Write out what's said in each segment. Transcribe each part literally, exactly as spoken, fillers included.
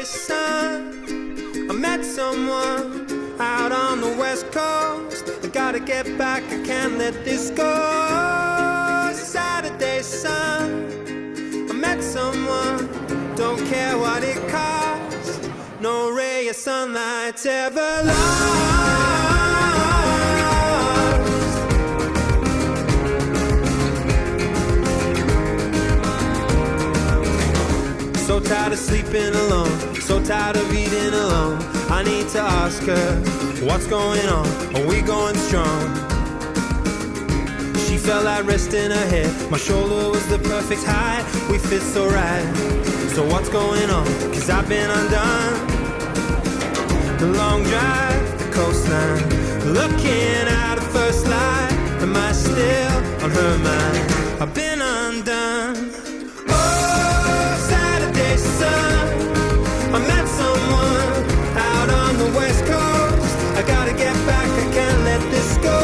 place to sun. I met someone out on the west coast. I gotta get back, I can't let this go. Saturday sun, I met someone, don't care what it costs. No ray of sunlight's ever lost. So tired of sleeping alone, so tired of eating alone. I need to ask her, what's going on? Are we going strong? She felt like resting her head. My shoulder was the perfect height. We fit so right. So what's going on? Cause I've been undone. The long drive, the coastline, looking out of first light. Am I still on her mind? I've been undone. I met someone out on the west coast. I gotta get back, I can't let this go.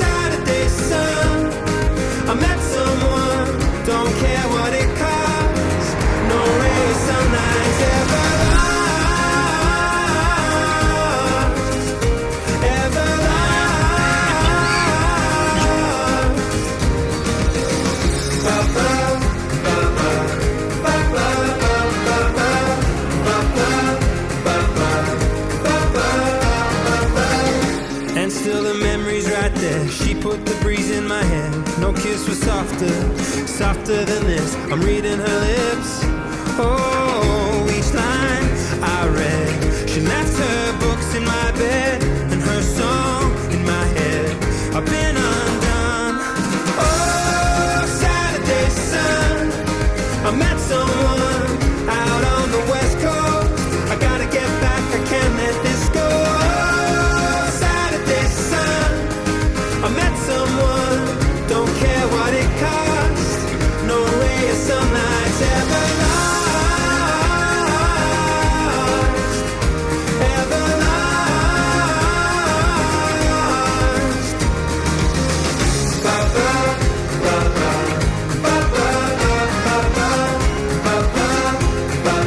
Saturday sun, I met someone, don't care what it costs. No rain, sunlight's ever lost. Ever lost. Above, above. Still the memories right there. She put the breeze in my hand. No kiss was softer, softer than this. I'm reading her lips. Oh, each line I read. She left her books in my bed and her song in my head. I've been undone. Oh, Saturday sun, I met someone out on the west coast. I gotta get back, I can't let this go. I met someone, don't care what it costs. No way of sunlight's ever lost. Ever lost. Ba ba ba ba ba ba ba ba ba ba ba ba ba ba ba. Ba